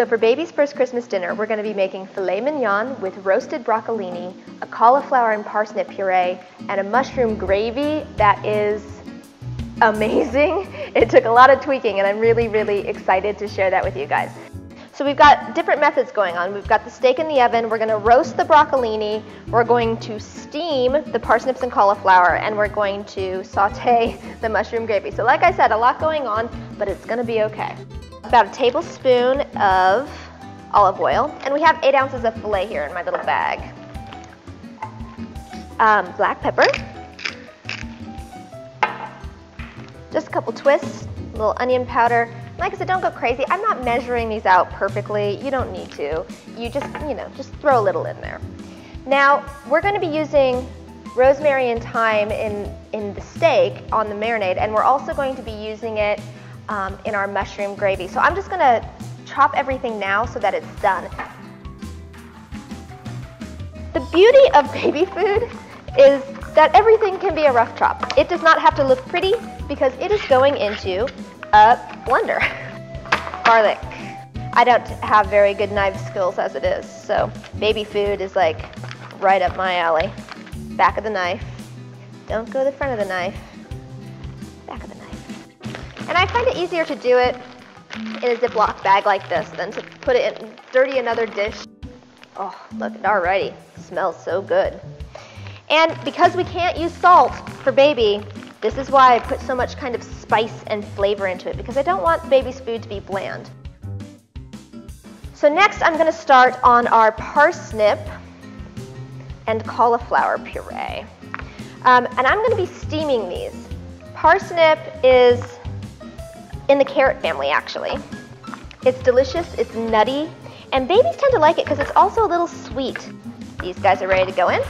So for baby's first Christmas dinner, we're going to be making filet mignon with roasted broccolini, a cauliflower and parsnip puree, and a mushroom gravy that is amazing. It took a lot of tweaking, and I'm really, really excited to share that with you guys. So we've got different methods going on. We've got the steak in the oven, we're going to roast the broccolini, we're going to steam the parsnips and cauliflower, and we're going to saute the mushroom gravy. So like I said, a lot going on, but it's going to be okay. About a tablespoon of olive oil, and we have 8 ounces of filet here in my little bag. Black pepper, just a couple twists, a little onion powder. Like I said, don't go crazy. I'm not measuring these out perfectly. You don't need to. You just, you know, just throw a little in there. Now, we're going to be using rosemary and thyme in the steak on the marinade, and we're also going to be using it in our mushroom gravy. So I'm just going to chop everything now so that it's done. The beauty of baby food is that everything can be a rough chop. It does not have to look pretty because it is going into a blender. Garlic. I don't have very good knife skills as it is, so baby food is like right up my alley. Back of the knife. Don't go the front of the knife. Back of the knife. And I find it easier to do it in a Ziploc bag like this than to put it in dirty another dish. Oh, look, alrighty, smells so good. And because we can't use salt for baby, this is why I put so much kind of spice and flavor into it, because I don't want baby's food to be bland. So next I'm gonna start on our parsnip and cauliflower puree. And I'm gonna be steaming these. Parsnip is in the carrot family, actually. It's delicious, it's nutty, and babies tend to like it because it's also a little sweet. These guys are ready to go in.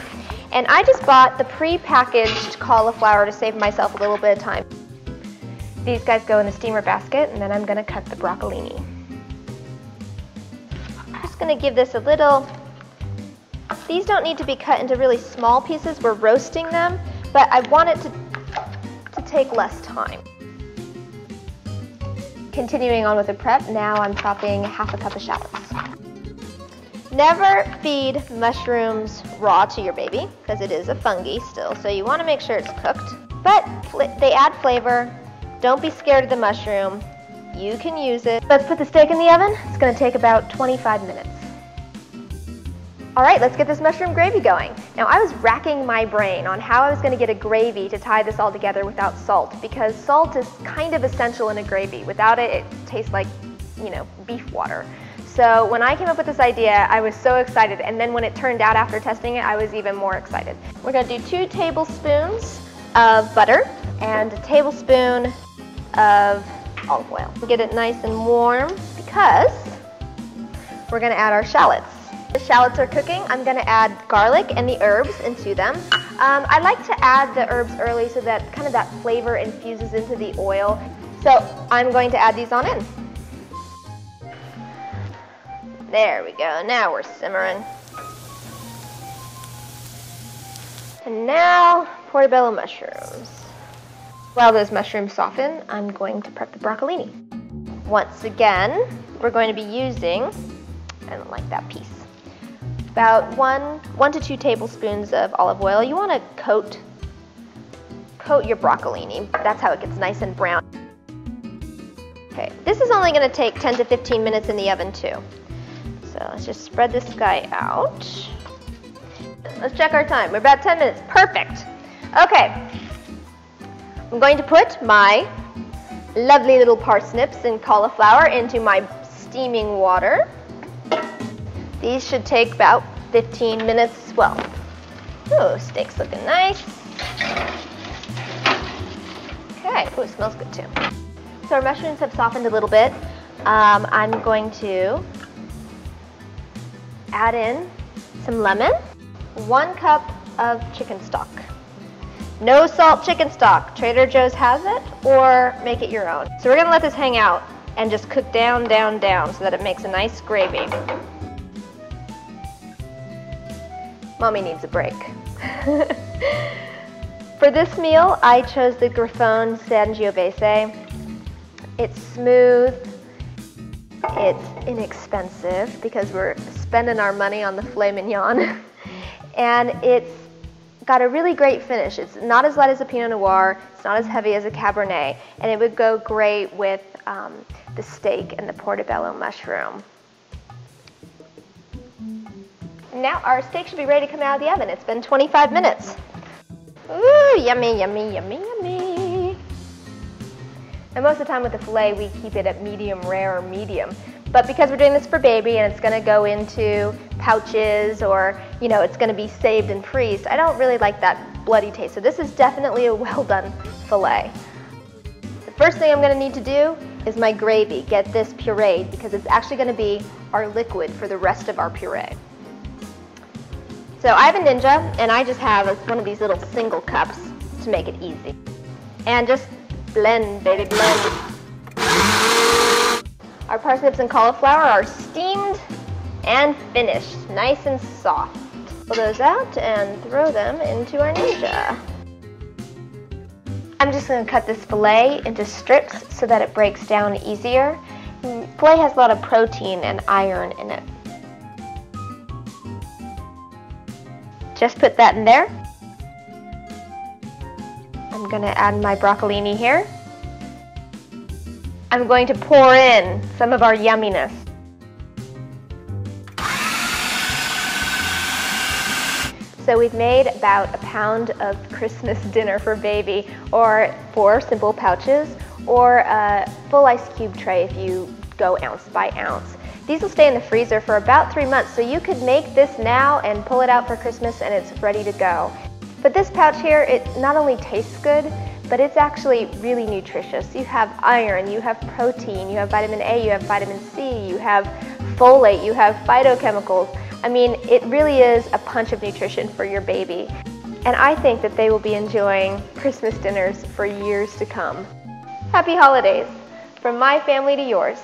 And I just bought the pre-packaged cauliflower to save myself a little bit of time. These guys go in the steamer basket, and then I'm gonna cut the broccolini. I'm just gonna give this a little, these don't need to be cut into really small pieces, we're roasting them, but I want it to take less time. Continuing on with the prep, now I'm chopping half a cup of shallots. Never feed mushrooms raw to your baby, because it is a fungi still, so you want to make sure it's cooked. But they add flavor. Don't be scared of the mushroom. You can use it. Let's put the steak in the oven. It's going to take about 25 minutes. All right, let's get this mushroom gravy going. Now, I was racking my brain on how I was going to get a gravy to tie this all together without salt, because salt is kind of essential in a gravy. Without it, it tastes like, you know, beef water. So when I came up with this idea, I was so excited, and then when it turned out after testing it, I was even more excited. We're going to do 2 tablespoons of butter and a tablespoon of olive oil. Get it nice and warm, because we're going to add our shallots. The shallots are cooking. I'm going to add garlic and the herbs into them. I like to add the herbs early so that kind of that flavor infuses into the oil. So I'm going to add these on in. There we go. Now we're simmering. And now portobello mushrooms. While those mushrooms soften, I'm going to prep the broccolini. Once again, we're going to be using, I don't like that piece, about one to two tablespoons of olive oil. You want to coat your broccolini. That's how it gets nice and brown. Okay, this is only going to take 10 to 15 minutes in the oven too. So let's just spread this guy out. Let's check our time. We're about 10 minutes. Perfect. Okay, I'm going to put my lovely little parsnips and cauliflower into my steaming water. These should take about 15 minutes as well. Oh, steak's looking nice. Okay, ooh, it smells good too. So our mushrooms have softened a little bit. I'm going to add in some lemon, 1 cup of chicken stock. No salt chicken stock. Trader Joe's has it, or make it your own. So we're gonna let this hang out and just cook down, down, down so that it makes a nice gravy. Mommy needs a break. For this meal, I chose the Griffone Sangiovese. It's smooth. it's inexpensive because we're spending our money on the filet mignon. And it's got a really great finish. It's not as light as a Pinot Noir, it's not as heavy as a Cabernet, and it would go great with the steak and the portobello mushroom. Now our steak should be ready to come out of the oven. It's been 25 minutes. Ooh, yummy, yummy, yummy, yummy. And most of the time with the filet, we keep it at medium rare or medium. But because we're doing this for baby and it's gonna go into pouches or, you know, it's gonna be saved and freezed, I don't really like that bloody taste. So this is definitely a well done filet. The first thing I'm gonna need to do is my gravy, get this pureed because it's actually gonna be our liquid for the rest of our puree. So I have a Ninja, and I just have one of these little single cups to make it easy. And just blend, baby, blend. Our parsnips and cauliflower are steamed and finished, nice and soft. Pull those out and throw them into our Ninja. I'm just gonna cut this filet into strips so that it breaks down easier. Filet has a lot of protein and iron in it. Just put that in there. I'm going to add my broccolini here. I'm going to pour in some of our yumminess. So we've made about a pound of Christmas dinner for baby, or 4 simple pouches, or a full ice cube tray if you go ounce by ounce. These will stay in the freezer for about 3 months, so you could make this now and pull it out for Christmas and it's ready to go. But this pouch here, it not only tastes good, but it's actually really nutritious. You have iron, you have protein, you have vitamin A, you have vitamin C, you have folate, you have phytochemicals. I mean, it really is a punch of nutrition for your baby. And I think that they will be enjoying Christmas dinners for years to come. Happy holidays, from my family to yours.